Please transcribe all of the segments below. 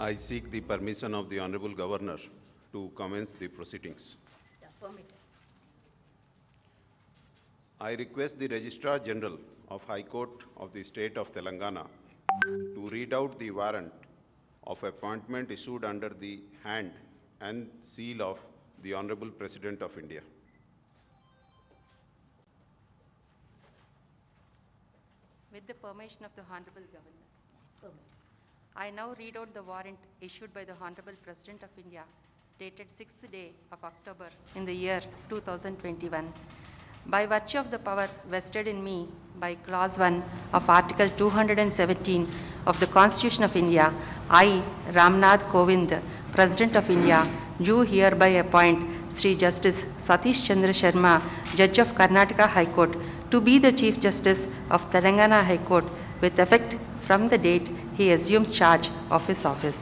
I seek the permission of the Honorable Governor to commence the proceedings. Permitted. I request the Registrar General of High Court of the State of Telangana to read out the warrant of appointment issued under the hand and seal of the Honorable President of India. With the permission of the Honorable Governor, I now read out the warrant issued by the Honorable President of India, dated 6th day of October in the year 2021. By virtue of the power vested in me by Clause 1 of Article 217 of the Constitution of India, I, Ram Nath Kovind, President of India, do hereby appoint Sri Justice Satish Chandra Sharma, Judge of Karnataka High Court, to be the Chief Justice of Telangana High Court with effect from the date he assumes charge of his office.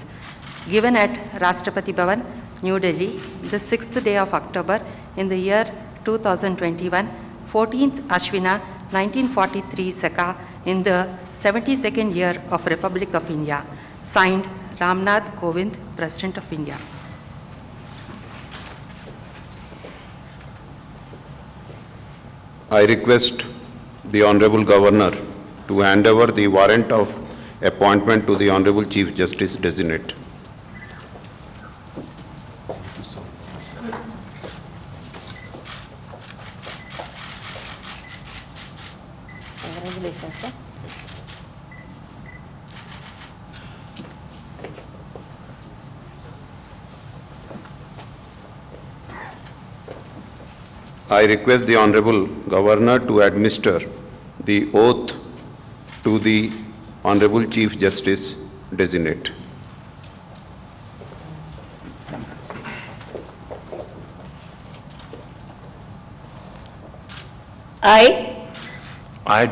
Given at Rashtrapati Bhavan, New Delhi, the 6th day of October in the year 2021, 14th Ashwina, 1943 Saka, in the 72nd year of Republic of India. Signed, Ram Nath Kovind, President of India. I request the Honorable Governor to hand over the warrant of appointment to the Honorable Chief Justice Designate. Congratulations, sir. I request the Honorable Governor to administer the oath to the Honorable Chief Justice Designate. I,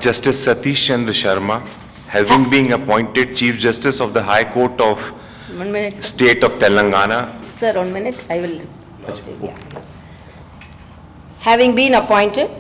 Justice Satish Chandra Sharma, having been appointed Chief Justice of the High Court of State of Telangana. Sir, 1 minute, I will. Having been appointed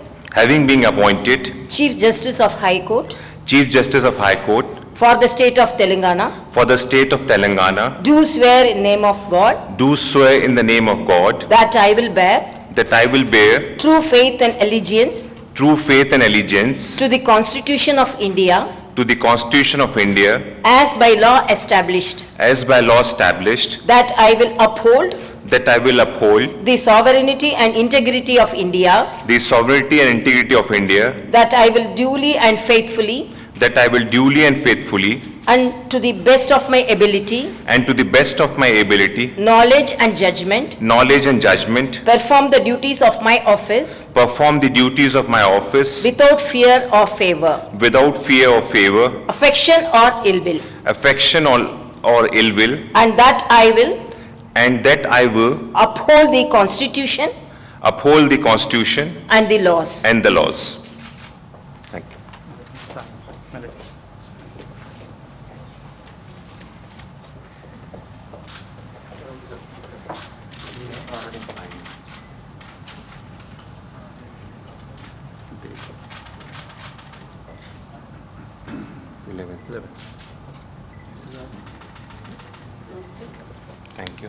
Chief Justice of High Court. Chief Justice of High Court. For the State of Telangana. For the State of Telangana. Do swear in name of God. Do swear in the name of God. That I will bear. That I will bear. True faith and allegiance. True faith and allegiance. To the Constitution of India. To the Constitution of India. As by law established. As by law established. That I will uphold. That I will uphold the sovereignty and integrity of India. The sovereignty and integrity of India. That I will duly and faithfully. That I will duly and faithfully. And to the best of my ability. And to the best of my ability. Knowledge and judgment. Knowledge and judgment. Perform the duties of my office. Perform the duties of my office. Without fear or favor. Without fear or favor. Affection or ill will. Affection or ill will. And that I will. And that I will uphold the Constitution. Uphold the Constitution. And the laws. And the laws. Thank you. Thank you.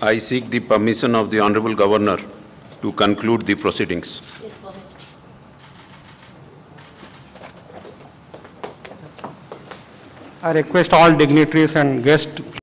I seek the permission of the Honorable Governor to conclude the proceedings. Yes, sir. I request all dignitaries and guests